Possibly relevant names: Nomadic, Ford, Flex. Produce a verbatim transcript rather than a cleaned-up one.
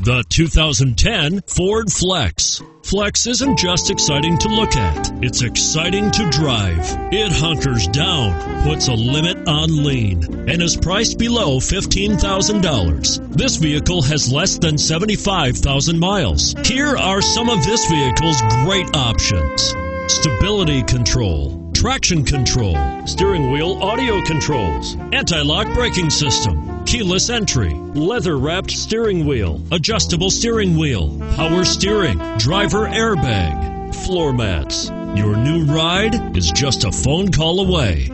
The two thousand ten Ford Flex. Flex isn't just exciting to look at, it's exciting to drive. It hunkers down, puts a limit on lean, and is priced below fifteen thousand dollars. This vehicle has less than seventy-five thousand miles. Here are some of this vehicle's great options. Stability control, traction control, steering wheel audio controls, anti-lock braking system, keyless entry, leather-wrapped steering wheel, adjustable steering wheel, power steering, driver airbag, floor mats. Your new ride is just a phone call away.